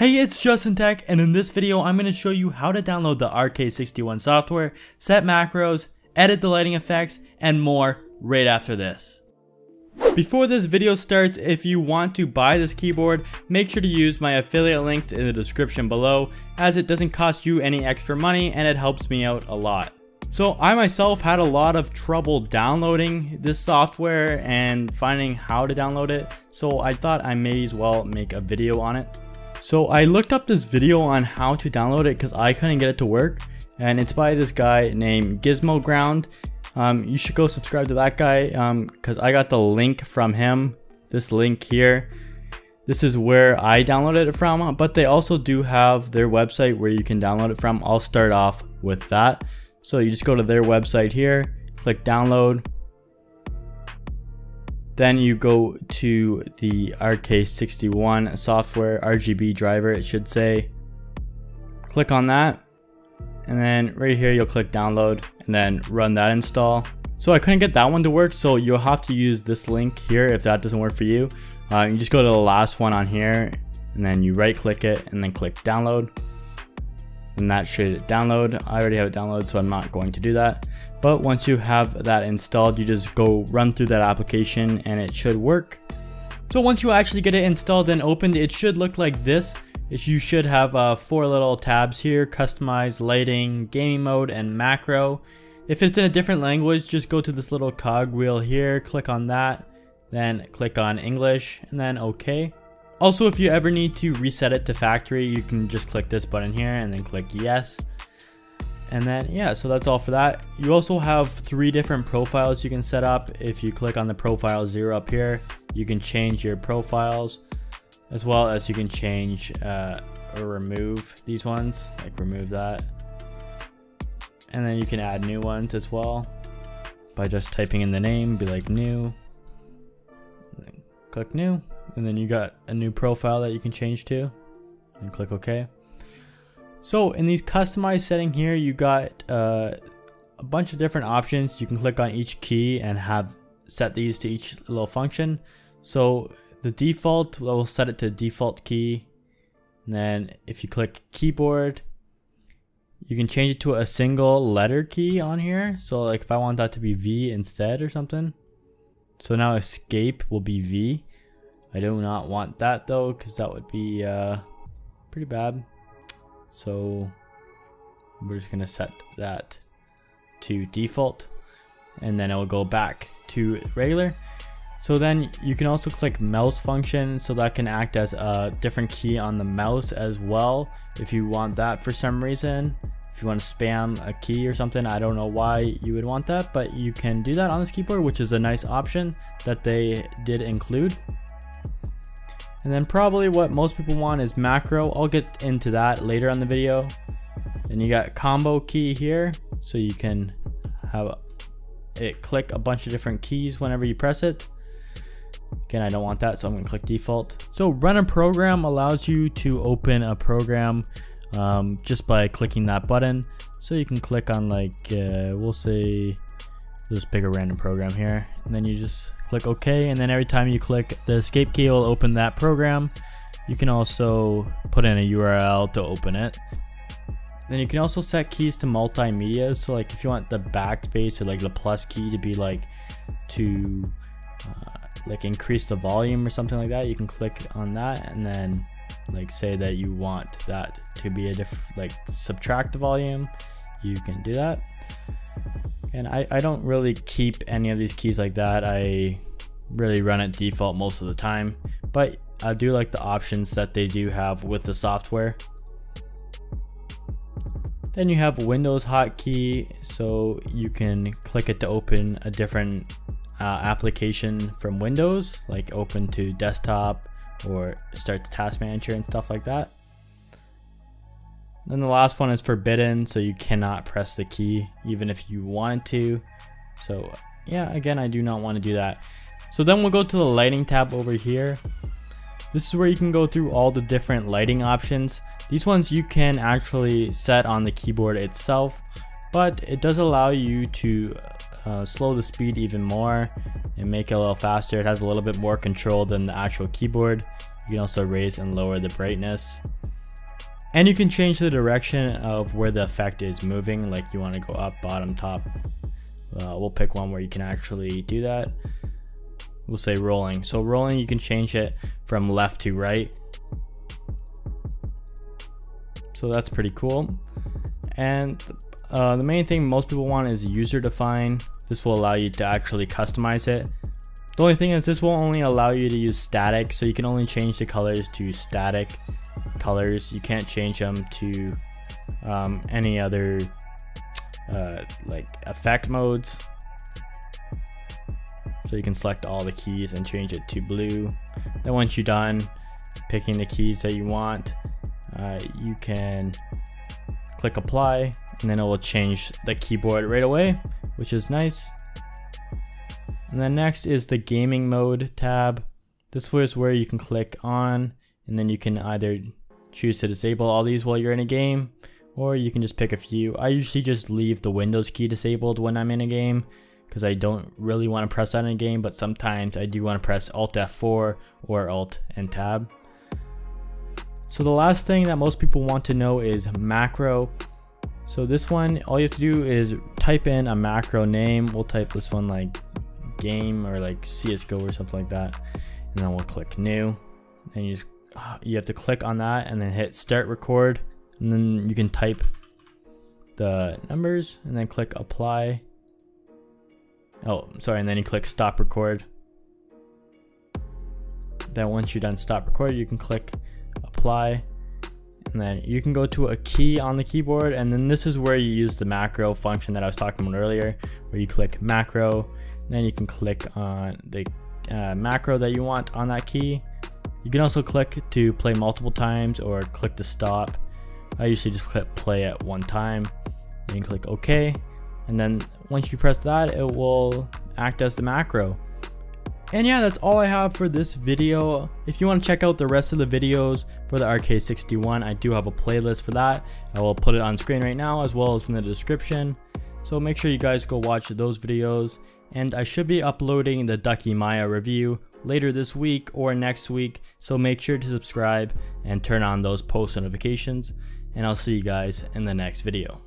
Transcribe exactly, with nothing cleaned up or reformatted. Hey, it's Justin Tech, and in this video I'm going to show you how to download the R K sixty-one software, set macros, edit the lighting effects, and more right after this. Before this video starts, if you want to buy this keyboard, make sure to use my affiliate link in the description below, as it doesn't cost you any extra money and it helps me out a lot. So I myself had a lot of trouble downloading this software and finding how to download it, so I thought I may as well make a video on it. So I looked up this video on how to download it because I couldn't get it to work, and it's by this guy named Gizmo Ground. Um, you should go subscribe to that guy because um, I got the link from him. This link here, this is where I downloaded it from, but they also do have their website where you can download it from. I'll start off with that. So you just go to their website here, click download. Then you go to the R K sixty-one software, R G B driver it should say. Click on that, and then right here you'll click download and then run that install. So I couldn't get that one to work, so you'll have to use this link here if that doesn't work for you. Uh, you just go to the last one on here and then you right click it and then click download. And that should download. I already have it downloaded, so I'm not going to do that. But once you have that installed, you just go run through that application and it should work. So once you actually get it installed and opened, it should look like this. You should have uh, four little tabs here: customize, lighting, gaming mode, and macro. If it's in a different language, just go to this little cogwheel here, click on that, then click on English, and then okay. Also, if you ever need to reset it to factory, you can just click this button here and then click yes. And then, yeah, so that's all for that. You also have three different profiles you can set up. If you click on the profile zero up here, you can change your profiles, as well as you can change uh, or remove these ones, like remove that. And then you can add new ones as well by just typing in the name, be like new, and then click new. And then you got a new profile that you can change to and click OK. So in these customized setting here, you got uh, a bunch of different options. You can click on each key and have set these to each little function. So the default, we'll set it to default key. And then if you click keyboard, you can change it to a single letter key on here. So like if I want that to be V instead or something. So now escape will be V. I do not want that though, because that would be uh, pretty bad. So we're just going to set that to default, and then it will go back to regular. So then you can also click mouse function, so that can act as a different key on the mouse as well. If you want that for some reason, if you want to spam a key or something, I don't know why you would want that, but you can do that on this keyboard, which is a nice option that they did include. And then probably what most people want is macro. I'll get into that later on the video. Then you got combo key here, so you can have it click a bunch of different keys whenever you press it. Again, I don't want that, so I'm going to click default. So run a program allows you to open a program um, just by clicking that button. So you can click on like, uh, we'll say, just pick a random program here, and then you just click OK, and then every time you click the escape key, it'll open that program. You can also put in a U R L to open it. Then you can also set keys to multimedia. So like if you want the backspace or like the plus key to be like to uh, like increase the volume or something like that, you can click on that, and then like say that you want that to be a diff like subtract the volume, you can do that. And I, I don't really keep any of these keys like that. I really run it default most of the time, but I do like the options that they do have with the software. Then you have Windows hotkey, so you can click it to open a different uh, application from Windows, like open to desktop or start the task manager and stuff like that. Then the last one is forbidden, so you cannot press the key even if you wanted to. So yeah, again, I do not want to do that. So then we'll go to the lighting tab over here. This is where you can go through all the different lighting options. These ones you can actually set on the keyboard itself, but it does allow you to uh, slow the speed even more and make it a little faster. It has a little bit more control than the actual keyboard. You can also raise and lower the brightness. And you can change the direction of where the effect is moving, like you want to go up, bottom, top. Uh, we'll pick one where you can actually do that. We'll say rolling. So rolling, you can change it from left to right. So that's pretty cool. And uh, the main thing most people want is user define. This will allow you to actually customize it. The only thing is this will only allow you to use static. So you can only change the colors to static colors. You can't change them to um, any other uh, like effect modes. So you can select all the keys and change it to blue. Then once you're done picking the keys that you want, uh, you can click apply, and then it will change the keyboard right away, which is nice. And then next is the gaming mode tab. This is where you can click on, and then you can either choose to disable all these while you're in a game, or you can just pick a few. I usually just leave the Windows key disabled when I'm in a game, because I don't really want to press that in a game, but sometimes I do want to press Alt F four or Alt and Tab. So the last thing that most people want to know is macro. So this one, all you have to do is type in a macro name. We'll type this one like game or like C S G O or something like that, and then we'll click new, and you just, you have to click on that and then hit start record, and then you can type the numbers and then click apply. Oh, sorry, and then you click stop record. Then once you're done stop record, you can click apply, and then you can go to a key on the keyboard, and then this is where you use the macro function that I was talking about earlier, where you click macro, and then you can click on the uh, macro that you want on that key. You can also click to play multiple times or click to stop. I usually just click play at one time, and you can click OK. And then once you press that, it will act as the macro. And yeah, that's all I have for this video. If you want to check out the rest of the videos for the R K sixty-one, I do have a playlist for that. I will put it on screen right now as well as in the description. So make sure you guys go watch those videos. And I should be uploading the Ducky Maya review later this week or next week. So make sure to subscribe and turn on those post notifications. And I'll see you guys in the next video.